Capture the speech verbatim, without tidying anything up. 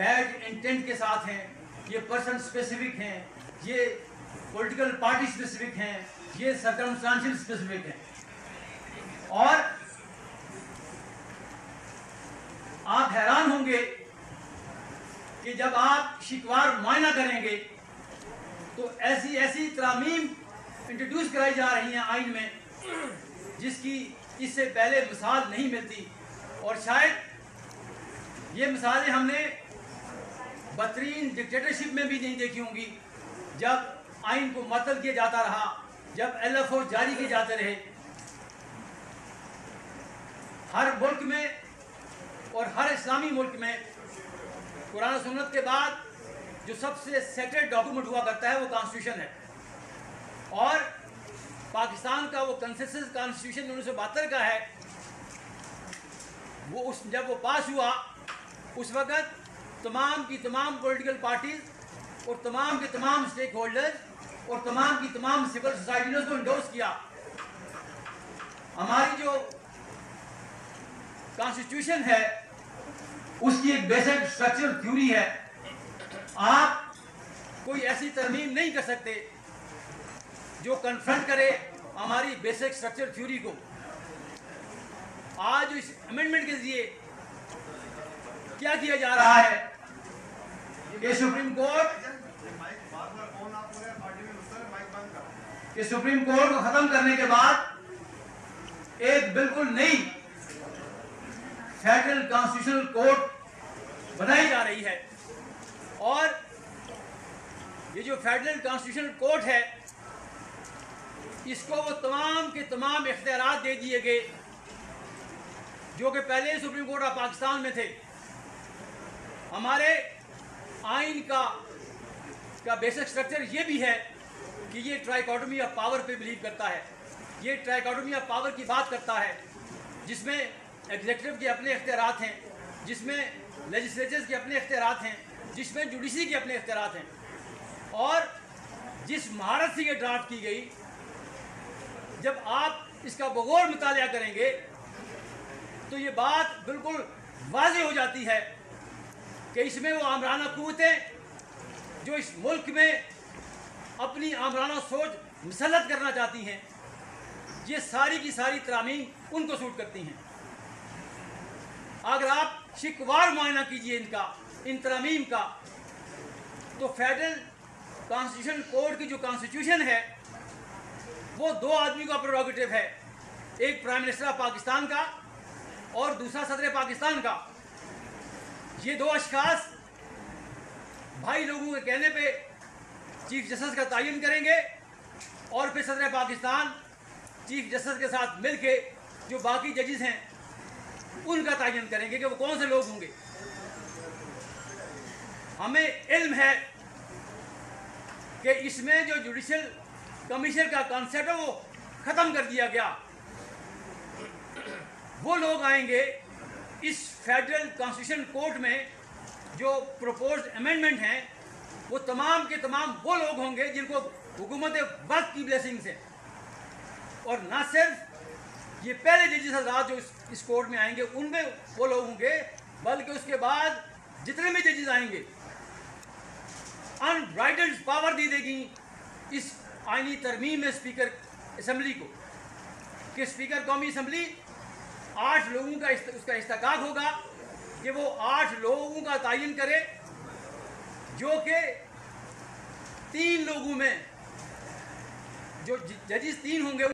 Bad intent के साथ हैं, ये पर्सन स्पेसिफिक हैं, ये पॉलिटिकल पार्टी स्पेसिफिक हैं, ये सर्कमस्टांशियल स्पेसिफिक हैं। और आप हैरान होंगे कि जब आप शिकवार मुआयना करेंगे तो ऐसी ऐसी तरामीम इंट्रोड्यूस कराई जा रही हैं आइन में जिसकी इससे पहले मिसाल नहीं मिलती। और शायद ये मिसालें हमने बदतरीन डिक्टेटरशिप में भी नहीं देखी होंगी, जब आइन को मअतल किया जाता रहा, जब एल एफ ओ जारी किए जाते रहे। हर मुल्क में और हर इस्लामी मुल्क में कुरान सुन्नत के बाद जो सबसे सेक्रेड डॉक्यूमेंट हुआ करता है वो कॉन्स्टिट्यूशन है। और पाकिस्तान का वो कंसेंसस कॉन्स्टिट्यूशन उन्नीस सौ बहत्तर का है, वो उस जब वो पास हुआ उस वक़्त तमाम की तमाम पॉलिटिकल पार्टीज और तमाम के तमाम स्टेक होल्डर्स और तमाम की तमाम सिविल सोसाइटी ने उसको इंडोर्स किया। हमारी जो कॉन्स्टिट्यूशन है उसकी एक बेसिक स्ट्रक्चरल थ्योरी है, आप कोई ऐसी तरमीम नहीं कर सकते जो कन्फ्रंट करे हमारी बेसिक स्ट्रक्चरल थ्योरी को। आज इस अमेंडमेंट के जरिए क्या किया जा रहा है कि सुप्रीम कोर्ट के सुप्रीम कोर्ट को खत्म करने के बाद एक बिल्कुल नई फेडरल कॉन्स्टिट्यूशनल कोर्ट बनाई जा रही है। और ये जो फेडरल कॉन्स्टिट्यूशनल कोर्ट है इसको वो तमाम के तमाम इख्तियारात दे दिए गए जो कि पहले ही सुप्रीम कोर्ट ऑफ पाकिस्तान में थे। हमारे आइन का का बेसिक स्ट्रक्चर ये भी है कि ये ट्राइकोटोमी ऑफ पावर पे बिलीव करता है, ये ट्राइकोटोमी ऑफ पावर की बात करता है जिसमें एग्जीक्यूटिव के अपने इख्तियारात हैं, जिसमें लेजिस्लेचर्स के अपने इख्तियारात हैं, जिसमें जुडिशरी के अपने इख्तियारात हैं। और जिस महारत से ये ड्राफ्ट की गई, जब आप इसका बगौर मुतालिया करेंगे तो ये बात बिल्कुल वाज़ेह हो जाती है कि इसमें वो आमराना कुव्वतें जो इस मुल्क में अपनी आमराना सोच मुसल्लत करना चाहती हैं, ये सारी की सारी तरामीम उनको सूट करती हैं। अगर आप शिकवार मुआयना कीजिए इनका, इन तरामीम का, तो फेडरल कॉन्स्टिट्यूशन कोर्ट की जो कॉन्स्टिट्यूशन है वो दो आदमी का प्रोरोगेटिव है, एक प्राइम मिनिस्टर ऑफ पाकिस्तान का और दूसरा सदर पाकिस्तान का। ये दो अशखास भाई लोगों के कहने पे चीफ जस्टिस का तयन करेंगे और फिर सदर पाकिस्तान चीफ जस्टिस के साथ मिलके जो बाकी जजेस हैं उनका तयन करेंगे कि वो कौन से लोग होंगे। हमें इल्म है कि इसमें जो जुडिशल कमीशन का कॉन्सेप्ट है वो ख़त्म कर दिया गया। वो लोग आएंगे इस फेडरल कॉन्स्टिट्यूशन कोर्ट में जो प्रपोज्ड अमेंडमेंट हैं वो तमाम के तमाम वो लोग होंगे जिनको हुकूमत वक्त की ब्लेसिंग्स है। और ना सिर्फ ये पहले जजेस हजरात जो इस, इस कोर्ट में आएंगे उनमें वो लोग होंगे, बल्कि उसके बाद जितने भी जजेस आएंगे अनब्राइडल्ड पावर दी देगी इस आइनी तरमीम में स्पीकर असम्बली को कि स्पीकर कौमी असम्बली आठ लोगों का इस, उसका इस्तेकाक होगा कि वो आठ लोगों का तयन करे जो कि तीन लोगों में जो जजेस तीन होंगे।